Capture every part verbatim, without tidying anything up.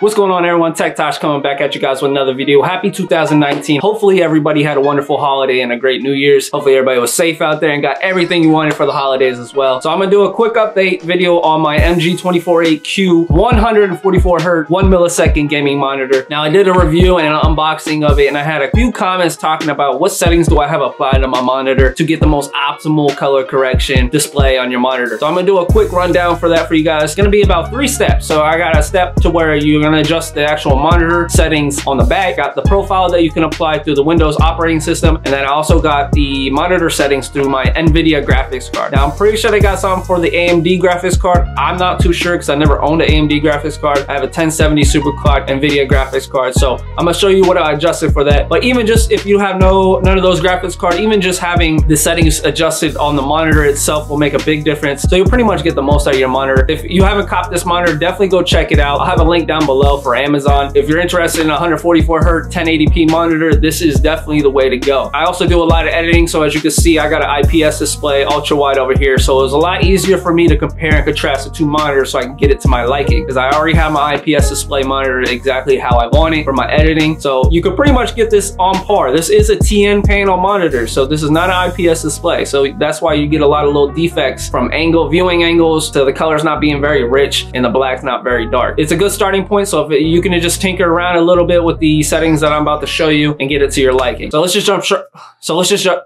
What's going on, everyone? Tech Tosh coming back at you guys with another video. Happy two thousand nineteen. Hopefully everybody had a wonderful holiday and a great New Year's. Hopefully everybody was safe out there and got everything you wanted for the holidays as well. So I'm gonna do a quick update video on my M G two forty-eight Q one hundred forty-four hertz, one millisecond gaming monitor. Now I did a review and an unboxing of it, and I had a few comments talking about what settings do I have applied to my monitor to get the most optimal color correction display on your monitor. So I'm gonna do a quick rundown for that for you guys. It's gonna be about three steps. So I got a step to where you're gonna adjust the actual monitor settings on the back, got the profile that you can apply through the Windows operating system, and then I also got the monitor settings through my Nvidia graphics card. Now I'm pretty sure they got something for the A M D graphics card. I'm not too sure because I never owned an A M D graphics card. I have a ten seventy SuperClock Nvidia graphics card, so I'm gonna show you what I adjusted for that. But even just if you have no none of those graphics card, even just having the settings adjusted on the monitor itself will make a big difference. So you'll pretty much get the most out of your monitor. If you haven't copped this monitor, definitely go check it out. I'll have a link down below for Amazon. If you're interested in a one hundred forty-four hertz ten eighty p monitor, this is definitely the way to go. I also do a lot of editing, so as you can see, I got an I P S display ultra wide over here, so it was a lot easier for me to compare and contrast the two monitors so I can get it to my liking, because I already have my I P S display monitor exactly how I want it for my editing. So you can pretty much get this on par. This is a T N panel monitor, so this is not an I P S display, so that's why you get a lot of little defects from angle viewing angles to the colors not being very rich and the blacks not very dark. It's a good starting point. So if it, you can just tinker around a little bit with the settings that I'm about to show you and get it to your liking. So let's just jump. So let's just jump.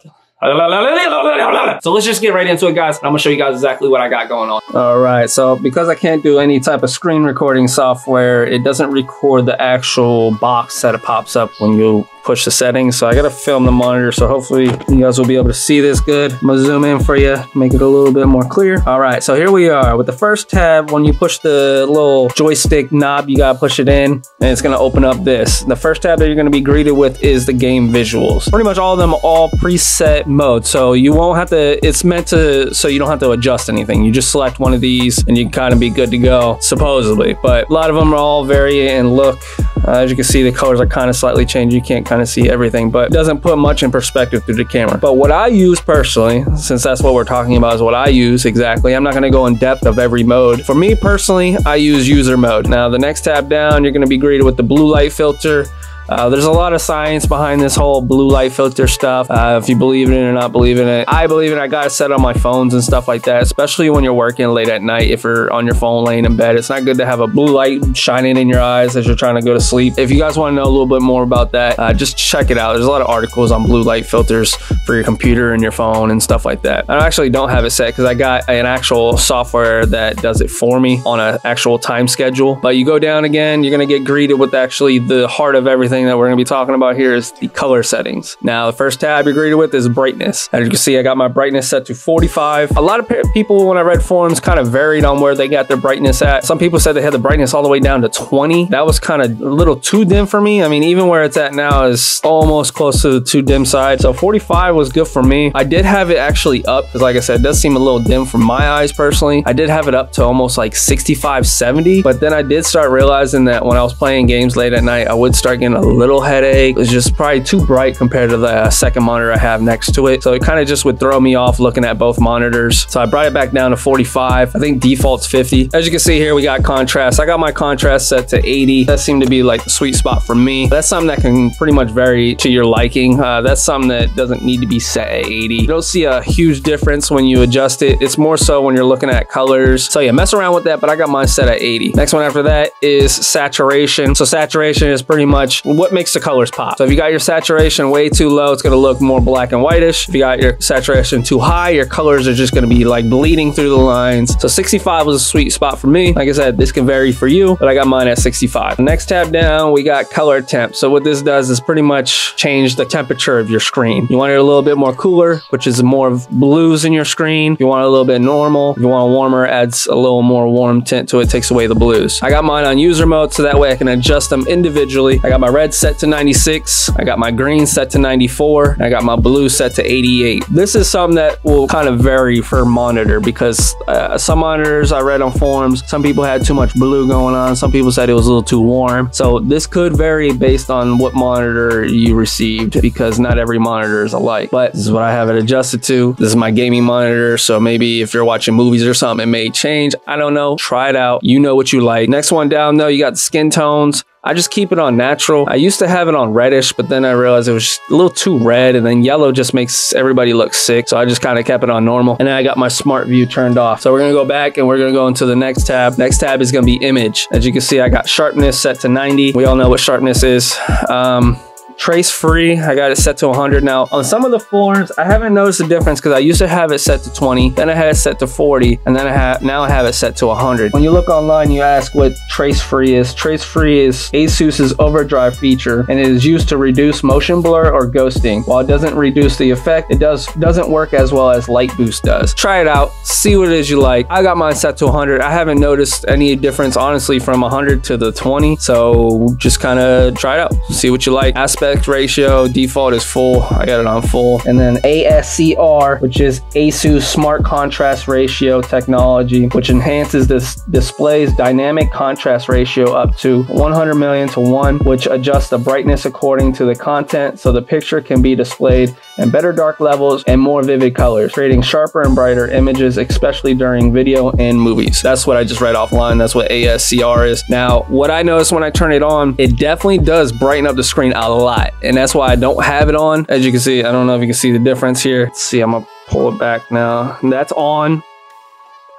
So let's just get right into it, guys. And I'm gonna show you guys exactly what I got going on. All right, so because I can't do any type of screen recording software, it doesn't record the actual box that it pops up when you push the settings. So I gotta film the monitor, so hopefully you guys will be able to see this good. I'm gonna zoom in for you, make it a little bit more clear. All right, so here we are with the first tab. When you push the little joystick knob, you gotta push it in and it's gonna open up this. The first tab that you're gonna be greeted with is the game visuals. Pretty much all of them are all preset mode, so you won't have to, it's meant to, so you don't have to adjust anything. You just select one of these and you can kind of be good to go, supposedly. But a lot of them are all vary and look. Uh, as you can see, the colors are kind of slightly changed. You can't kind of see everything, but it doesn't put much in perspective through the camera. But what I use personally, since that's what we're talking about, is what I use exactly. I'm not going to go in depth of every mode. For me personally, I use user mode. Now, the next tab down, you're going to be greeted with the blue light filter. Uh, there's a lot of science behind this whole blue light filter stuff. Uh, if you believe in it or not believe in it, I believe in it. I got it set on my phones and stuff like that, especially when you're working late at night. If you're on your phone laying in bed, it's not good to have a blue light shining in your eyes as you're trying to go to sleep. If you guys want to know a little bit more about that, uh, just check it out. There's a lot of articles on blue light filters for your computer and your phone and stuff like that. I actually don't have it set because I got an actual software that does it for me on an actual time schedule. But you go down again, you're going to get greeted with actually the heart of everything that we're going to be talking about here is the color settings. Now, the first tab you're greeted with is brightness. As you can see, I got my brightness set to forty-five. A lot of people, when I read forums, kind of varied on where they got their brightness at. Some people said they had the brightness all the way down to twenty. That was kind of a little too dim for me. I mean, even where it's at now is almost close to the too dim side. So forty-five was good for me. I did have it actually up because, like I said, it does seem a little dim from my eyes personally. I did have it up to almost like sixty-five, seventy, but then I did start realizing that when I was playing games late at night, I would start getting a A little headache. It's just probably too bright compared to the second monitor I have next to it, so it kind of just would throw me off looking at both monitors. So I brought it back down to forty-five. I think default's fifty. As you can see here, we got contrast. I got my contrast set to eighty. That seemed to be like the sweet spot for me. That's something that can pretty much vary to your liking. Uh, that's something that doesn't need to be set at eighty. You don't see a huge difference when you adjust it. It's more so when you're looking at colors. So yeah, mess around with that, but I got mine set at eighty. Next one after that is saturation. So saturation is pretty much what makes the colors pop. So if you got your saturation way too low, it's gonna look more black and whitish. If you got your saturation too high, your colors are just gonna be like bleeding through the lines. So sixty-five was a sweet spot for me. Like I said, this can vary for you, but I got mine at sixty-five. The next tab down, we got color temp. So what this does is pretty much change the temperature of your screen. You want it a little bit more cooler, which is more of blues in your screen. If you want it a little bit normal, if you want it warmer, adds a little more warm tint to it, takes away the blues. I got mine on user mode, so that way I can adjust them individually. I got my red red set to ninety-six. I got my green set to ninety-four. And I got my blue set to eighty-eight. This is something that will kind of vary per monitor because uh, some monitors I read on forums, some people had too much blue going on. Some people said it was a little too warm. So this could vary based on what monitor you received because not every monitor is alike. But this is what I have it adjusted to. This is my gaming monitor. So maybe if you're watching movies or something, it may change. I don't know. Try it out. You know what you like. Next one down though, you got the skin tones. I just keep it on natural. I used to have it on reddish, but then I realized it was just a little too red, and then yellow just makes everybody look sick. So I just kind of kept it on normal, and then I got my smart view turned off. So we're gonna go back and we're gonna go into the next tab. Next tab is gonna be image. As you can see, I got sharpness set to ninety. We all know what sharpness is. Um, Trace free, I got it set to one hundred. Now, on some of the forums, I haven't noticed a difference because I used to have it set to twenty, then I had it set to forty, and then I have now I have it set to one hundred. When you look online, you ask what trace free is. Trace free is ASUS's overdrive feature, and it is used to reduce motion blur or ghosting. While it doesn't reduce the effect, it does doesn't work as well as light boost does. Try it out, see what it is you like. I got mine set to one hundred. I haven't noticed any difference, honestly, from one hundred to the twenty. So just kind of try it out, see what you like. Aspect ratio default is full. I got it on full. And then A S C R, which is ASUS Smart Contrast Ratio technology, which enhances this display's dynamic contrast ratio up to one hundred million to one, which adjusts the brightness according to the content so the picture can be displayed in better dark levels and more vivid colors, creating sharper and brighter images, especially during video and movies. That's what I just read offline. That's what A S C R is. Now, what I noticed when I turn it on, it definitely does brighten up the screen a lot. And that's why I don't have it on. As you can see, I don't know if you can see the difference here. Let's see, I'm gonna pull it back now. That's on,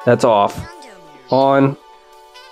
that's off, on,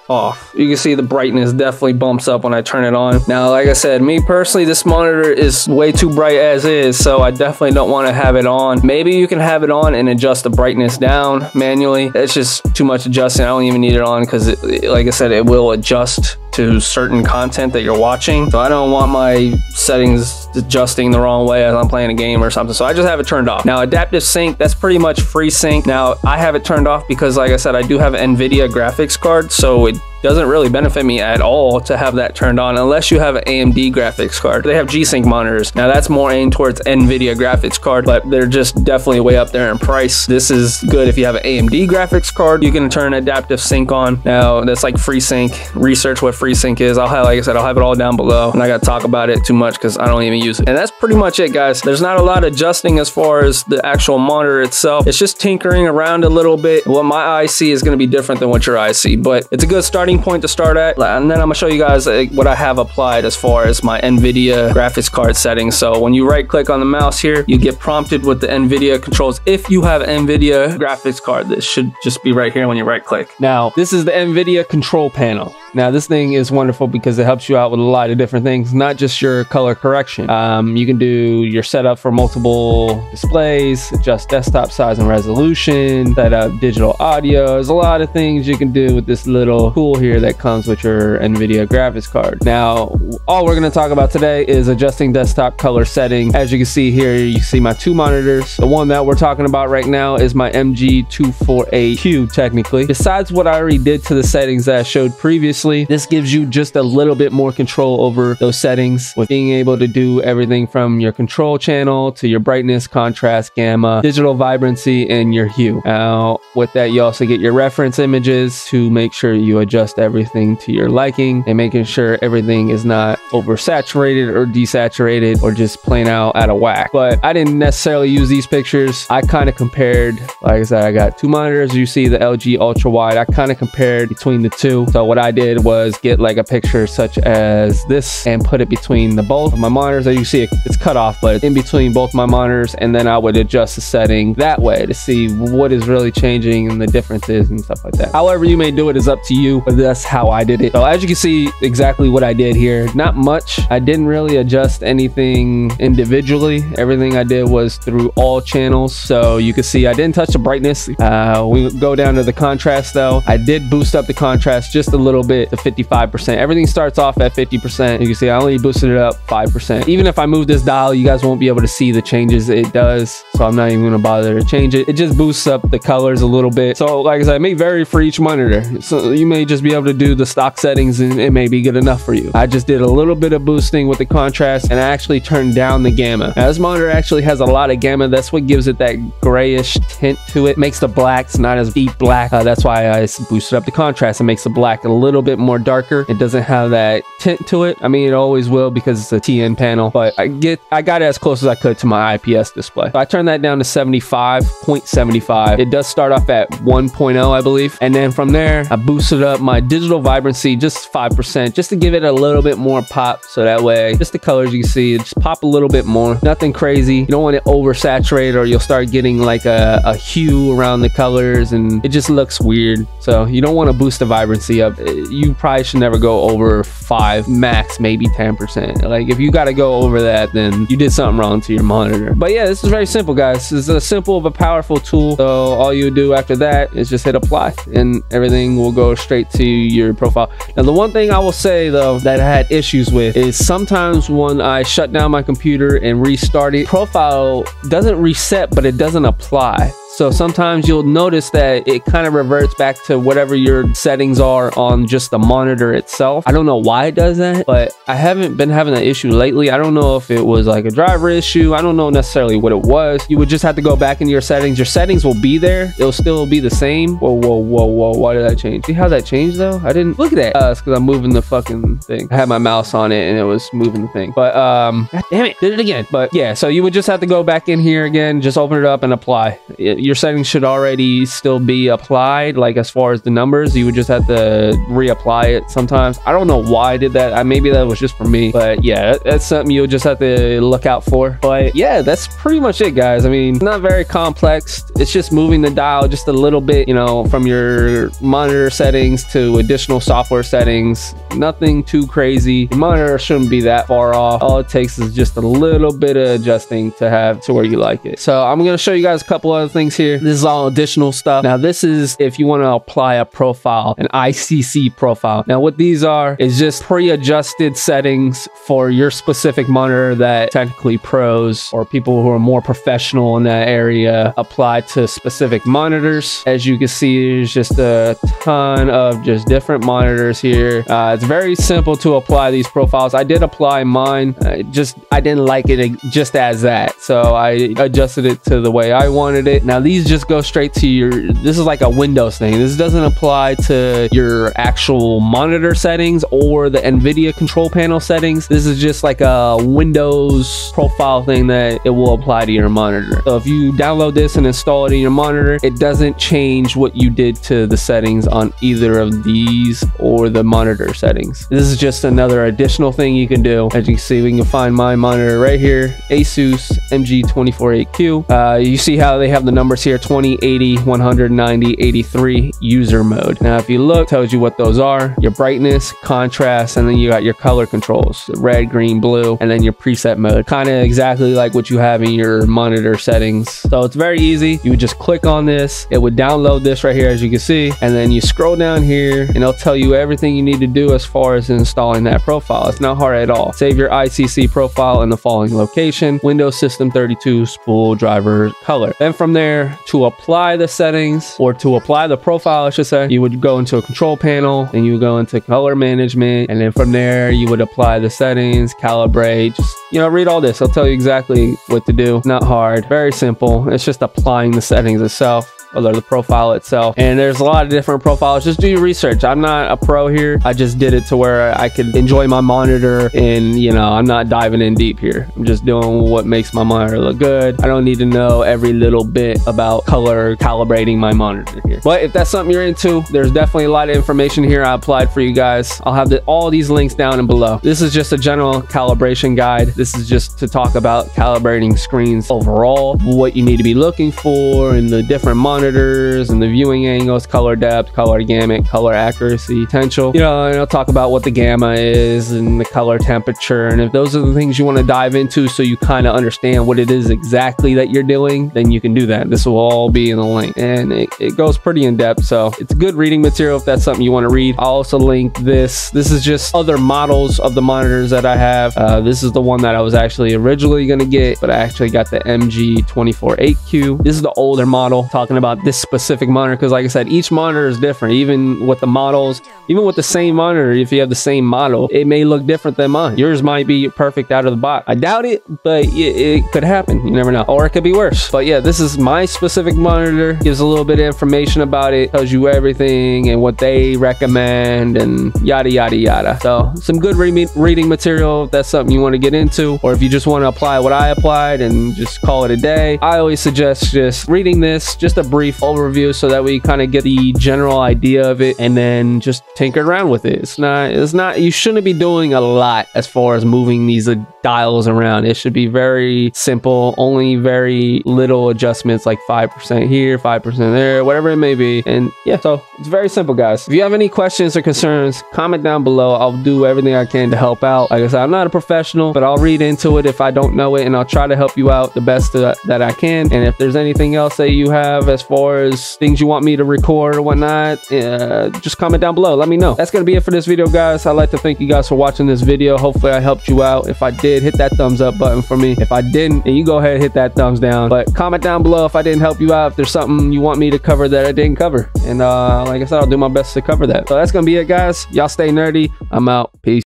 off. You can see the brightness definitely bumps up when I turn it on. Now, like I said, me personally, this monitor is way too bright as is, so I definitely don't want to have it on. Maybe you can have it on and adjust the brightness down manually. It's just too much adjusting. I don't even need it on because, like I said, it will adjust to certain content that you're watching. So I don't want my settings adjusting the wrong way as I'm playing a game or something. So I just have it turned off. Now, adaptive sync, that's pretty much FreeSync. Now, I have it turned off because, like I said, I do have an Nvidia graphics card, so it doesn't really benefit me at all to have that turned on unless you have an A M D graphics card. They have G-Sync monitors. Now, that's more aimed towards Nvidia graphics card, but they're just definitely way up there in price. This is good if you have an A M D graphics card. You can turn adaptive sync on. Now, that's like FreeSync. Research what FreeSync is. I'll have, like I said, I'll have it all down below. And I gotta talk about it too much because I don't even use it. And that's pretty much it, guys. There's not a lot of adjusting as far as the actual monitor itself. It's just tinkering around a little bit. Well, my I C is gonna be different than what your I C, but it's a good starting point to start at. And then I'm gonna show you guys like, what I have applied as far as my Nvidia graphics card settings. So when you right click on the mouse here, you get prompted with the Nvidia controls. If you have Nvidia graphics card, this should just be right here when you right click. Now, this is the Nvidia control panel. Now, this thing is wonderful because it helps you out with a lot of different things, not just your color correction. Um, you can do your setup for multiple displays, adjust desktop size and resolution, set up digital audio. There's a lot of things you can do with this little tool here that comes with your Nvidia graphics card. Now, all we're going to talk about today is adjusting desktop color setting. As you can see here, you see my two monitors. The one that we're talking about right now is my M G two forty-eight Q technically. Besides what I already did to the settings that I showed previously, this gives you just a little bit more control over those settings with being able to do everything from your control channel to your brightness, contrast, gamma, digital vibrancy, and your hue. Now, with that, you also get your reference images to make sure you adjust everything to your liking and making sure everything is not oversaturated or desaturated or just plain out out of whack. But I didn't necessarily use these pictures. I kind of compared, like I said, I got two monitors. You see the L G ultra wide. I kind of compared between the two. So what I did was get like a picture such as this and put it between the both of my monitors. As you see, it's cut off, but in between both my monitors, and then I would adjust the setting that way to see what is really changing and the differences and stuff like that. However you may do it is up to you, but that's how I did it. So as you can see, exactly what I did here. Not much. I didn't really adjust anything individually. Everything I did was through all channels. So you can see I didn't touch the brightness. Uh, we go down to the contrast though. I did boost up the contrast just a little bit it to fifty-five percent. Everything starts off at fifty percent. You can see I only boosted it up five percent. Even if I move this dial, you guys won't be able to see the changes it does. So I'm not even gonna bother to change it. It just boosts up the colors a little bit. So like I said, it may vary for each monitor. So you may just be able to do the stock settings and it may be good enough for you. I just did a little bit of boosting with the contrast and I actually turned down the gamma. Now this monitor actually has a lot of gamma. That's what gives it that grayish tint to it. Makes the blacks not as deep black. Uh, that's why I boosted up the contrast. It makes the black a little bit more darker. It doesn't have that tint to it. I mean, it always will because it's a T N panel, but I get, I got it as close as I could to my I P S display. So I turned that down to seventy-five, point seven five. It does start off at one point oh, I believe. And then from there, I boosted up my digital vibrancy just five percent, just to give it a little bit more pop. So that way, just the colors you can see, just pop a little bit more. Nothing crazy. You don't want it oversaturated or you'll start getting like a, a hue around the colors and it just looks weird. So you don't want to boost the vibrancy up. You probably should never go over five, max maybe ten percent. Like if you got to go over that, then you did something wrong to your monitor. But yeah, this is very simple, guys. It's a simple but powerful tool. So all you do after that is just hit apply and everything will go straight to your profile. Now the one thing I will say though that I had issues with is sometimes when I shut down my computer and restart it, profile doesn't reset, but it doesn't apply. So sometimes you'll notice that it kind of reverts back to whatever your settings are on just the monitor itself. I don't know why it does that, but I haven't been having that issue lately. I don't know if it was like a driver issue. I don't know necessarily what it was. You would just have to go back into your settings. Your settings will be there. It'll still be the same. Whoa, whoa, whoa, whoa. Why did I change? See how that changed though? I didn't look at that. Uh, it's because I'm moving the fucking thing. I had my mouse on it and it was moving the thing. But um, God damn it, did it again. But yeah, so you would just have to go back in here again, just open it up and apply. It, your settings should already still be applied. Like as far as the numbers, you would just have to reapply it sometimes. I don't know why I did that. I, maybe that was just for me, but yeah, that's something you'll just have to look out for. But yeah, that's pretty much it, guys. I mean, it's not very complex. It's just moving the dial just a little bit, you know, from your monitor settings to additional software settings. Nothing too crazy. Your monitor shouldn't be that far off. All it takes is just a little bit of adjusting to have to where you like it. So I'm going to show you guys a couple other things here. This is all additional stuff. Now this is if you want to apply a profile, an I C C profile. Now what these are is just pre-adjusted settings for your specific monitor that technically pros or people who are more professional in that area apply to specific monitors. As you can see, there's just a ton of just different monitors here. Uh, it's very simple to apply these profiles. I did apply mine. I just I didn't like it just as that, so I adjusted it to the way I wanted it. Now these just go straight to your, this is like a Windows thing. This doesn't apply to your actual monitor settings or the Nvidia control panel settings. This is just like a Windows profile thing that it will apply to your monitor. So if you download this and install it in your monitor, it doesn't change what you did to the settings on either of these or the monitor settings. This is just another additional thing you can do. As you can see, we can find my monitor right here, ASUS M G two forty-eight Q. Uh, you see how they have the numbers here, twenty, eighty, one ninety, eighty-three, user mode. Now if you look, it tells you what those are, your brightness, contrast, and then you got your color controls, red, green, blue, and then your preset mode, kind of exactly like what you have in your monitor settings. So it's very easy. You would just click on this, it would download this right here, as you can see, and then you scroll down here and it'll tell you everything you need to do as far as installing that profile. It's not hard at all. Save your I C C profile in the following location: Windows System thirty-two, spool, driver, color. Then from there, to apply the settings, or to apply the profile I should say, you would go into a control panel and you would go into color management, and then from there you would apply the settings, calibrate, just, you know, read all this. I'll tell you exactly what to do. Not hard, very simple. It's just applying the settings itself, or the profile itself. And there's a lot of different profiles. Just do your research. I'm not a pro here. I just did it to where I could enjoy my monitor, and you know, I'm not diving in deep here. I'm just doing what makes my monitor look good. I don't need to know every little bit about color calibrating my monitor here. But if that's something you're into, there's definitely a lot of information here I applied for you guys. I'll have the, all these links down and below. This is just a general calibration guide. This is just to talk about calibrating screens overall, what you need to be looking for, and the different monitors monitors and the viewing angles, color depth, color gamut, color accuracy, potential. You know, and I'll talk about what the gamma is and the color temperature. And if those are the things you want to dive into so you kind of understand what it is exactly that you're doing, then you can do that. This will all be in the link. And it, it goes pretty in depth. So it's good reading material if that's something you want to read. I'll also link this. This is just other models of the monitors that I have. Uh, this is the one that I was actually originally going to get, but I actually got the M G two forty-eight Q. This is the older model, talking about this specific monitor, because like I said, each monitor is different. Even with the models, even with the same monitor, if you have the same model, it may look different than mine. Yours might be perfect out of the box. I doubt it, but it, it could happen. You never know. Or it could be worse. But yeah, this is my specific monitor. Gives a little bit of information about it, tells you everything and what they recommend and yada, yada, yada. So some good re reading material if that's something you want to get into, or if you just want to apply what I applied and just call it a day. I always suggest just reading this, just a brief overview so that we kind of get the general idea of it and then just tinker around with it. It's not, it's not, you shouldn't be doing a lot as far as moving these dials around. It should be very simple, only very little adjustments, like five percent here, five percent there, whatever it may be. And yeah, so it's very simple, guys. If you have any questions or concerns, comment down below. I'll do everything I can to help out. Like I said, I'm not a professional, but I'll read into it if I don't know it, and I'll try to help you out the best that, that I can. And if there's anything else that you have as far as things you want me to record or whatnot, uh, just comment down below. Let me know. That's going to be it for this video, guys. I'd like to thank you guys for watching this video. Hopefully I helped you out. If I did, hit that thumbs up button for me. If I didn't, then you go ahead and hit that thumbs down. But comment down below if I didn't help you out, if there's something you want me to cover that I didn't cover. And uh, like I said, I'll do my best to cover that. So that's going to be it, guys. Y'all stay nerdy. I'm out. Peace.